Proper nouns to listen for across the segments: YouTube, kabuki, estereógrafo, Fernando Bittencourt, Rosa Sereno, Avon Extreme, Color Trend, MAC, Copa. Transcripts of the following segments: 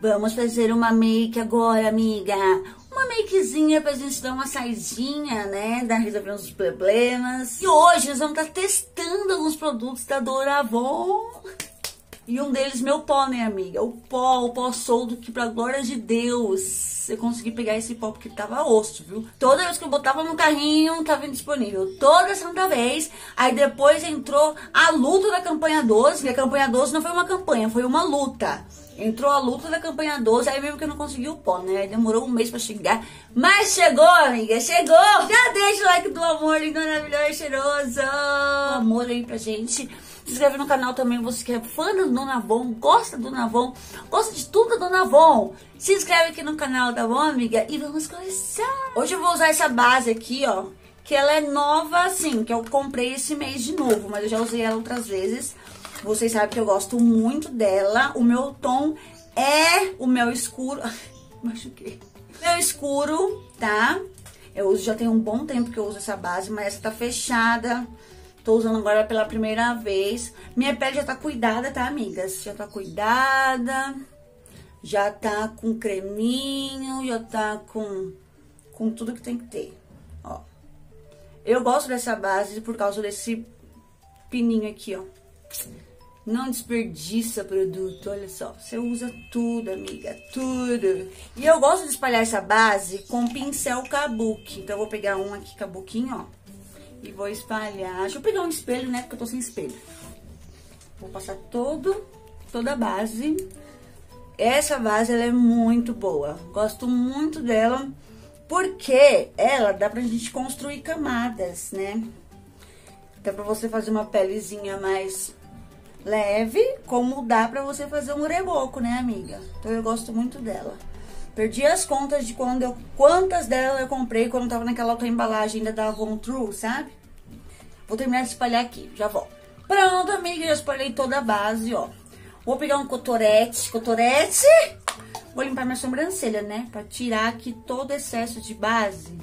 Vamos fazer uma make agora, amiga. Uma makezinha pra gente dar uma saidinha, né? Dar resolver uns problemas. E hoje nós vamos estar testando alguns produtos da Avon. E um deles, meu pó, né, amiga? O pó solto, que pra glória de Deus, eu consegui pegar esse pó porque tava osso, viu? Toda vez que eu botava no carrinho, tava indisponível. Toda santa vez. Aí depois entrou a luta da campanha 12, que a campanha 12 não foi uma campanha, foi uma luta. Entrou a luta da campanha 12, aí mesmo que eu não consegui o pó, né? Aí demorou um mês pra chegar. Mas chegou, amiga, chegou! Já deixa o like do amor, lindo, maravilhoso e cheiroso! O amor aí pra gente. Se inscreve no canal também, você que é fã da Dona Avon, gosta da Dona Avon, gosta de tudo da Dona Avon. Se inscreve aqui no canal, tá bom, amiga? E vamos começar! Hoje eu vou usar essa base aqui, ó, que ela é nova, assim, que eu comprei esse mês de novo, mas eu já usei ela outras vezes. Vocês sabem que eu gosto muito dela. O meu tom é o meu escuro. Machuquei. Meu escuro, tá? Eu uso, já tem um bom tempo que eu uso essa base, mas essa tá fechada. Tô usando agora pela primeira vez. Minha pele já tá cuidada, tá, amigas? Já tá cuidada. Já tá com creminho, já tá com tudo que tem que ter. Ó. Eu gosto dessa base por causa desse pininho aqui, ó. Não desperdiça produto, olha só. Você usa tudo, amiga, tudo. E eu gosto de espalhar essa base com pincel kabuki. Então eu vou pegar um aqui, kabuquinho, ó. E vou espalhar. Deixa eu pegar um espelho, né, porque eu tô sem espelho. Vou passar toda a base. Essa base, ela é muito boa. Gosto muito dela, porque ela dá pra gente construir camadas, né? Dá pra você fazer uma pelezinha mais leve, como dá pra você fazer um reboco, né, amiga? Então eu gosto muito dela. Perdi as contas de quantas dela eu comprei quando tava naquela outra embalagem ainda da Avon True, sabe? Vou terminar de espalhar aqui, já volto. Pronto, amiga, já espalhei toda a base, ó. Vou pegar um cotorete, Vou limpar minha sobrancelha, né? Pra tirar aqui todo excesso de base.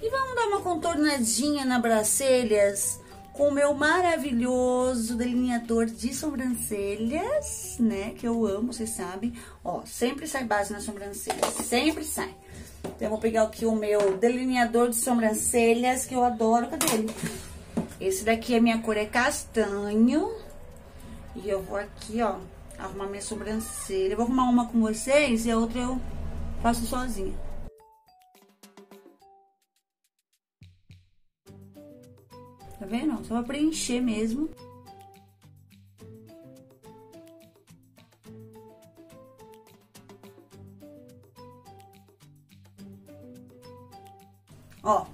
E vamos dar uma contornadinha nas sobrancelhas com o meu maravilhoso delineador de sobrancelhas, né? Que eu amo, vocês sabem. Ó, sempre sai base nas sobrancelhas, sempre sai. Então, eu vou pegar aqui o meu delineador de sobrancelhas, que eu adoro. Cadê ele? Esse daqui, a minha cor é castanho. E eu vou aqui, ó, arrumar minha sobrancelha. Eu vou arrumar uma com vocês e a outra eu faço sozinha. Tá vendo? Só pra preencher mesmo. Ó,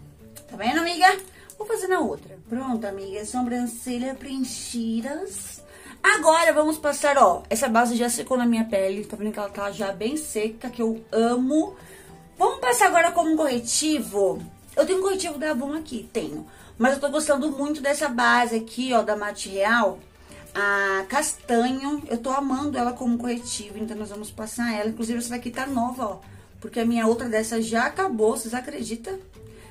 tá vendo, amiga? Vou fazer na outra. Pronto, amiga. Sobrancelha preenchidas. Agora vamos passar, ó. Essa base já secou na minha pele. Tá vendo que ela tá já bem seca, que eu amo. Vamos passar agora como corretivo. Eu tenho um corretivo da Avon aqui, tenho. Mas eu tô gostando muito dessa base aqui, ó, da Mate Real, a castanho. Eu tô amando ela como corretivo, então nós vamos passar ela. Inclusive, essa daqui tá nova, ó, porque a minha outra dessa já acabou, vocês acreditam?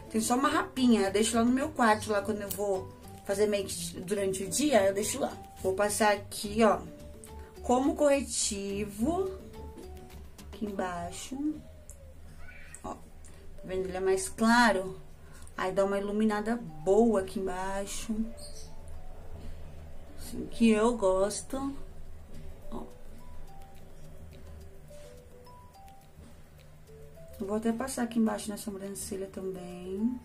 Tem só uma rapinha, eu deixo lá no meu quarto, lá quando eu vou fazer make durante o dia, eu deixo lá. Vou passar aqui, ó, como corretivo, aqui embaixo, ó, tá vendo? Ele é mais claro. Aí dá uma iluminada boa aqui embaixo, assim, que eu gosto. Ó. Eu vou até passar aqui embaixo na sobrancelha também.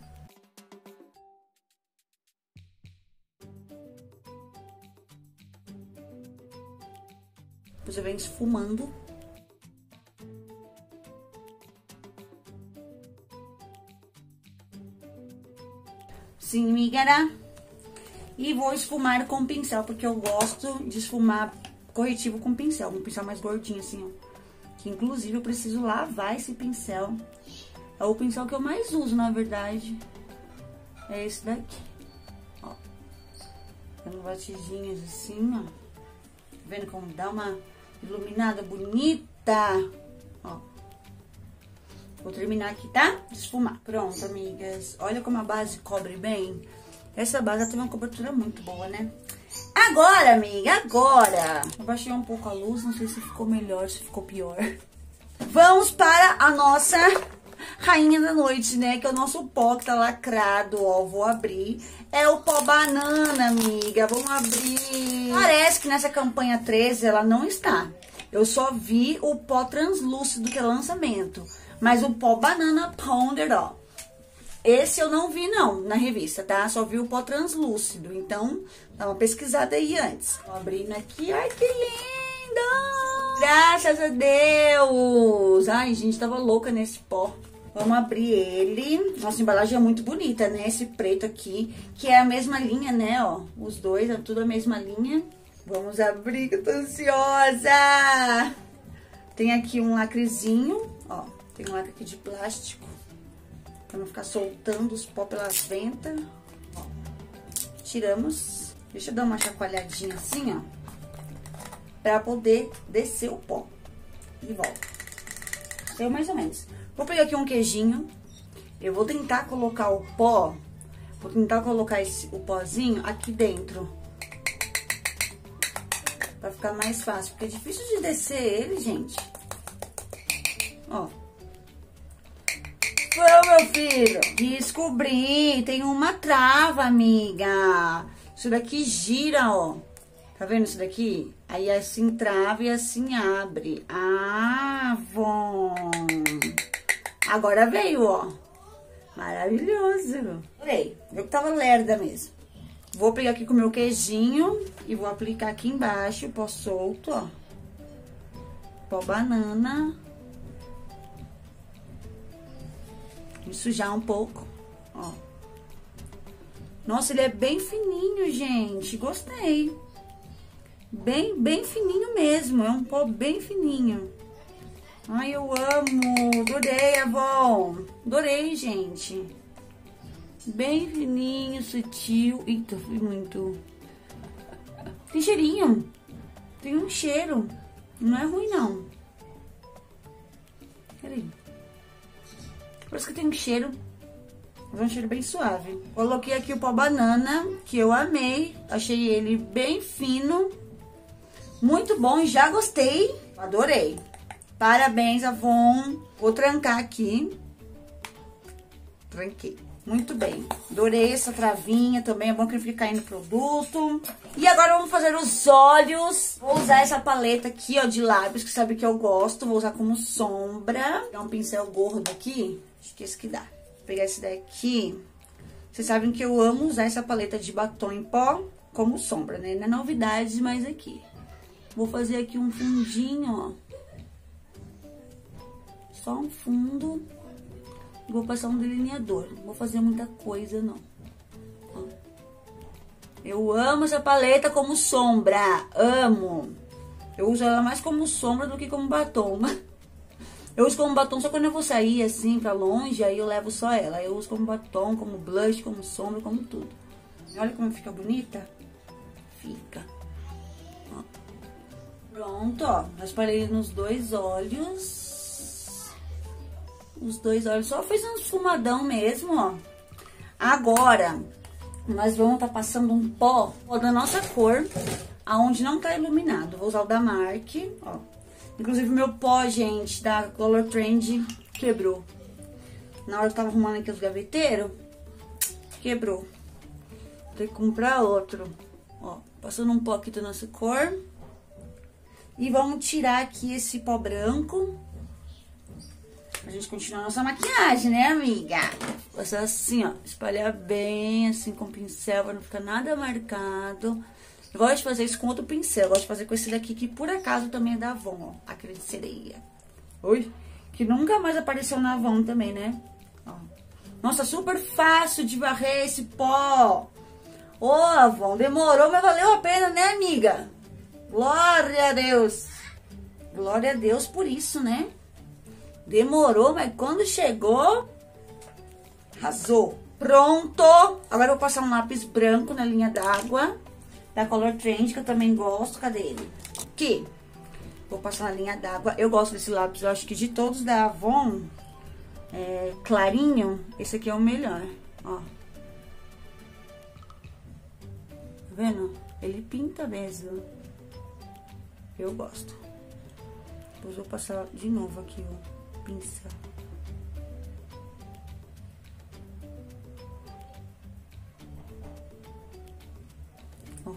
Você vem esfumando. Sim, amiga. E vou esfumar com pincel, porque eu gosto de esfumar corretivo com pincel. Um pincel mais gordinho, assim, ó. Que, inclusive, eu preciso lavar esse pincel. É o pincel que eu mais uso, na verdade. É esse daqui. Ó. Dando batidinhas assim, ó. Tá vendo como dá uma iluminada bonita? Ó. Vou terminar aqui, tá? De esfumar. Pronto, amigas. Olha como a base cobre bem. Essa base tem uma cobertura muito boa, né? Agora, amiga, agora! Eu baixei um pouco a luz, não sei se ficou melhor, se ficou pior. Vamos para a nossa rainha da noite, né? Que é o nosso pó que tá lacrado, ó. Vou abrir. É o pó banana, amiga. Vamos abrir. Parece que nessa campanha 13 ela não está. Eu só vi o pó translúcido que é lançamento. Mas o pó banana powder, ó. Esse eu não vi, não, na revista, tá? Só vi o pó translúcido. Então, dá uma pesquisada aí antes. Tô abrindo aqui. Ai, que lindo! Graças a Deus! Ai, gente, tava louca nesse pó. Vamos abrir ele. Nossa, embalagem é muito bonita, né? Esse preto aqui, que é a mesma linha, né, ó. Os dois, é tudo a mesma linha. Vamos abrir, que eu tô ansiosa! Tem aqui um lacrezinho, ó. Tem um lacre aqui de plástico. Pra não ficar soltando os pó pelas ventas. Ó, tiramos. Deixa eu dar uma chacoalhadinha assim, ó. Pra poder descer o pó. E volta. Saiu mais ou menos. Vou pegar aqui um queijinho. Eu vou tentar colocar o pó. Vou tentar colocar o pozinho aqui dentro. Pra ficar mais fácil. Porque é difícil de descer ele, gente. Ó. Meu filho, descobri, tem uma trava, amiga. Isso daqui gira, ó. Tá vendo isso daqui? Aí assim trava e assim abre. Ah, bom. Agora veio, ó. Maravilhoso. Adorei. Eu que tava lerda mesmo. Vou pegar aqui com o meu queijinho e vou aplicar aqui embaixo, pó solto, ó. Pó banana. Sujar um pouco, ó. Nossa, ele é bem fininho, gente. Gostei. Bem fininho mesmo. É um pó bem fininho. Ai, eu amo. Adorei, Avon. Adorei, gente. Bem fininho, sutil. Eita, foi muito. Tem cheirinho. Tem um cheiro. Não é ruim, não. Peraí. Parece que tem um cheiro, mas é um cheiro bem suave. Coloquei aqui o pó banana, que eu amei. Achei ele bem fino. Muito bom, já gostei. Adorei. Parabéns, Avon. Vou trancar aqui. Tranquei. Muito bem. Adorei essa travinha também. É bom que ele fica caindo no produto. E agora vamos fazer os olhos. Vou usar essa paleta aqui, ó, de lábios, que sabe que eu gosto. Vou usar como sombra. Vou dar um pincel gordo aqui. Acho que esse que dá. Vou pegar esse daqui. Vocês sabem que eu amo usar essa paleta de batom em pó como sombra, né? Não é novidade, mas aqui. Vou fazer aqui um fundinho, ó. Só um fundo. E vou passar um delineador. Não vou fazer muita coisa, não. Ó. Eu amo essa paleta como sombra. Amo. Eu uso ela mais como sombra do que como batom. Eu uso como batom só quando eu vou sair, assim, pra longe, aí eu levo só ela. Eu uso como batom, como blush, como sombra, como tudo. E olha como fica bonita. Fica. Ó. Pronto, ó. Eu espalhei nos dois olhos. Os dois olhos. Só fiz um esfumadão mesmo, ó. Agora, nós vamos tá passando um pó da nossa cor, aonde não tá iluminado. Vou usar o da MAC, ó. Inclusive, meu pó, gente, da Color Trend quebrou. Na hora que eu tava arrumando aqui os gaveteiros, quebrou. Tem que comprar outro. Ó, passando um pó aqui da nossa cor. E vamos tirar aqui esse pó branco. Pra gente continuar a nossa maquiagem, né, amiga? Passar assim, ó. Espalhar bem, assim, com o pincel, pra não ficar nada marcado. Eu gosto de fazer isso com outro pincel. Eu gosto de fazer com esse daqui, que por acaso também é da Avon, ó. Aquele de sereia. Oi? Que nunca mais apareceu na Avon também, né? Ó. Nossa, super fácil de varrer esse pó. Ô, Avon, demorou, mas valeu a pena, né, amiga? Glória a Deus. Glória a Deus por isso, né? Demorou, mas quando chegou, arrasou. Pronto. Agora eu vou passar um lápis branco na linha d'água. Da Color Trend, que eu também gosto. Cadê ele? Aqui. Vou passar na linha d'água. Eu gosto desse lápis. Eu acho que de todos da Avon, clarinho, esse aqui é o melhor. Ó. Tá vendo? Ele pinta mesmo. Eu gosto. Depois vou passar de novo aqui, ó, pincel. Ó,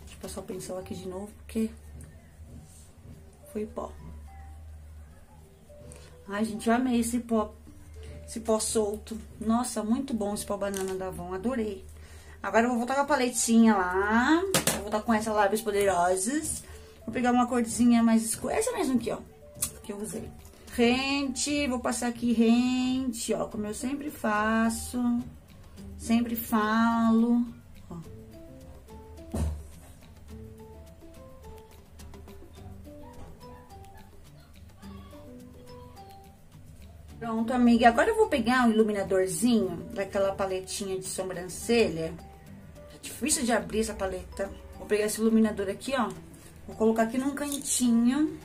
deixa eu passar o pincel aqui de novo, porque foi pó. Ai, gente, eu amei esse pó solto. Nossa, muito bom esse pó banana da Avon, adorei. Agora eu vou voltar com a paletinha lá, vou voltar com essa Lábios Poderosos. Vou pegar uma corzinha mais escura, essa mesmo aqui, ó, que eu usei. Rente, vou passar aqui rente, ó, como eu sempre faço, sempre falo, ó. Pronto, amiga. Agora eu vou pegar um iluminadorzinho daquela paletinha de sobrancelha. É difícil de abrir essa paleta. Vou pegar esse iluminador aqui, ó. Vou colocar aqui num cantinho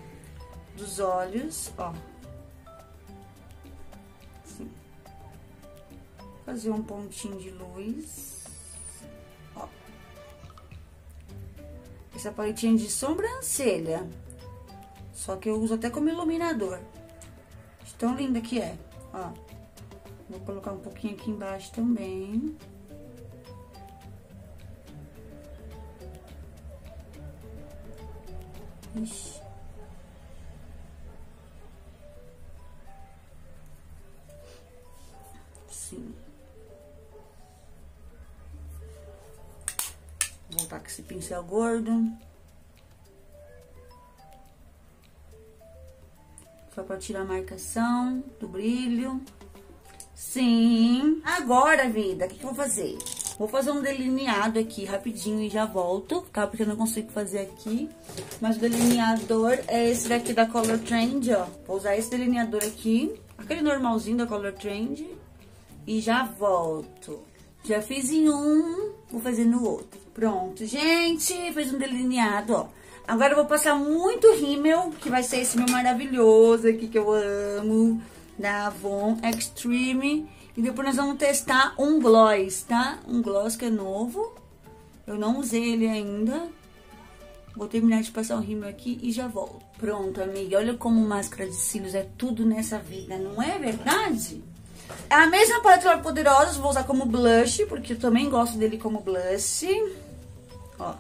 dos olhos, ó. Assim. Fazer um pontinho de luz. Ó. Essa paletinha de sobrancelha. Só que eu uso até como iluminador. Tão linda que é, ó. Vou colocar um pouquinho aqui embaixo também. Ixi. Sim. Vou voltar com esse pincel gordo. Só pra tirar a marcação do brilho. Sim. Agora, vida, o que eu vou fazer? Vou fazer um delineado aqui rapidinho e já volto, tá? Porque eu não consigo fazer aqui. Mas o delineador é esse daqui da Color Trend, ó. Vou usar esse delineador aqui, aquele normalzinho da Color Trend. E já volto. Já fiz em um, vou fazer no outro. Pronto, gente. Fiz um delineado, ó. Agora eu vou passar muito rímel, que vai ser esse meu maravilhoso aqui, que eu amo, da Avon Extreme. E depois nós vamos testar um gloss, tá? Um gloss que é novo, eu não usei ele ainda. Vou terminar de passar o rímel aqui e já volto. Pronto, amiga, olha como máscara de cílios é tudo nessa vida, não é verdade? A mesma paleta poderosa, vou usar como blush, porque eu também gosto dele como blush. Ó.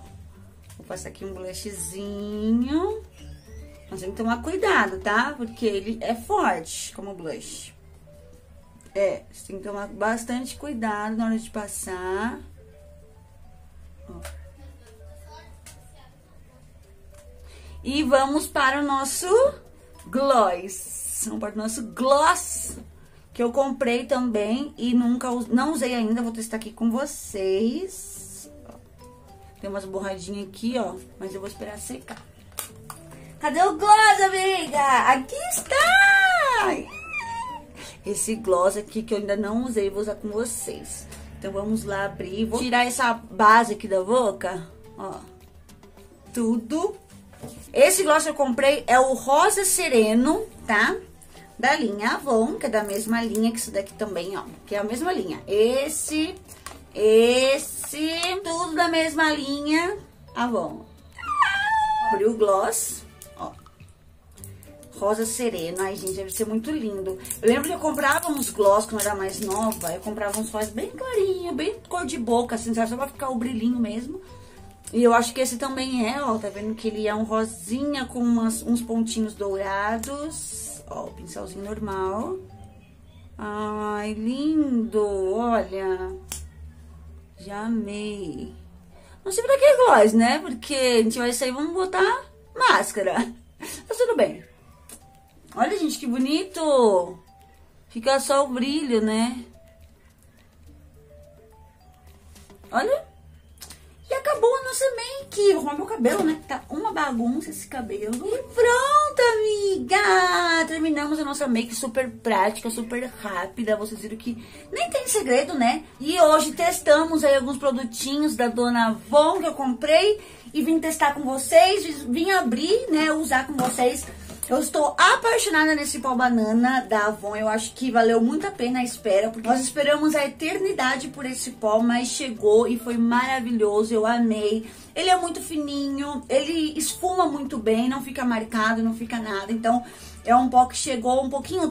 Vou passar aqui um blushzinho. Nós temos que tomar cuidado, tá? Porque ele é forte como blush. É, você tem que tomar bastante cuidado na hora de passar. Ó. E vamos para o nosso gloss. Vamos para o nosso gloss, que eu comprei também e nunca não usei ainda. Vou testar aqui com vocês. Tem umas borradinhas aqui, ó, mas eu vou esperar secar. Cadê o gloss, amiga? Aqui está! Esse gloss aqui que eu ainda não usei, vou usar com vocês. Então vamos lá abrir. Vou tirar essa base aqui da boca, ó. Tudo. Esse gloss eu comprei é o Rosa Sereno, tá? Da linha Avon, que é da mesma linha que isso daqui também, ó. Que é a mesma linha. Esse, tudo da mesma linha, Avon. Abriu o gloss, ó. Rosa Serena, ai gente, deve ser muito lindo. Eu lembro que eu comprava uns gloss quando eu era mais nova, eu comprava uns sóis bem clarinho, bem cor de boca, assim, sabe? Só pra ficar o brilhinho mesmo. E eu acho que esse também é, ó, tá vendo que ele é um rosinha com uns pontinhos dourados. Ó, o pincelzinho normal. Ai, lindo, olha. Já amei. Não sei pra que gloss, né? Porque a gente vai sair e vamos botar máscara. Mas tudo bem. Olha, gente, que bonito. Fica só o brilho, né? Olha. E acabou a nossa make. Vou arrumar meu cabelo, né? Tá uma bagunça esse cabelo. E pronto, amiga. Terminamos a nossa make super prática, super rápida. Vocês viram que nem tem segredo, né? E hoje testamos aí alguns produtinhos da Dona Avon que eu comprei. E vim testar com vocês. Vim abrir, né? Usar com vocês Eu estou apaixonada nesse pó banana da Avon. Eu acho que valeu muito a pena a espera, porque nós esperamos a eternidade por esse pó, mas chegou e foi maravilhoso. Eu amei. Ele é muito fininho, ele esfuma muito bem, não fica marcado, não fica nada. Então, é um pó que chegou um pouquinho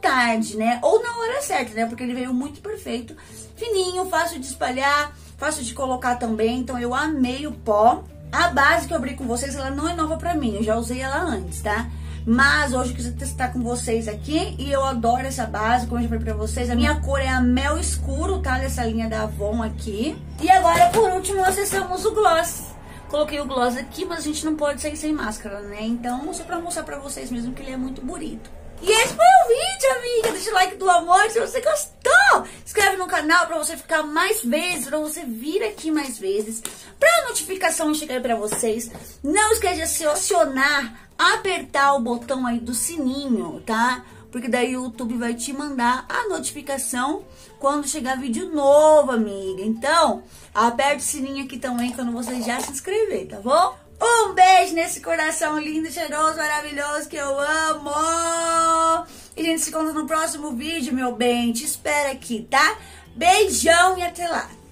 tarde, né? Ou na hora certa, né? Porque ele veio muito perfeito, fininho, fácil de espalhar, fácil de colocar também. Então, eu amei o pó. A base que eu abri com vocês, ela não é nova pra mim, eu já usei ela antes, tá? Mas hoje eu quis testar com vocês aqui e eu adoro essa base, como eu já falei pra vocês. A minha cor é a mel escuro, tá? Dessa linha da Avon aqui. E agora, por último, acessamos o gloss. Coloquei o gloss aqui, mas a gente não pode sair sem máscara, né? Então, só pra mostrar pra vocês mesmo que ele é muito bonito. E esse foi o vídeo, amiga. Deixa o like do amor se você gostou. Inscreve no canal pra você ficar mais vezes, pra você vir aqui mais vezes, pra notificação chegar pra vocês. Não esquece de acionar, apertar o botão aí do sininho, tá? Porque daí o YouTube vai te mandar a notificação quando chegar vídeo novo, amiga. Então, aperta o sininho aqui também quando você já se inscrever, tá bom? Um beijo nesse coração lindo, cheiroso, maravilhoso que eu amo. E a gente se encontra no próximo vídeo, meu bem. Te espero aqui, tá? Beijão e até lá.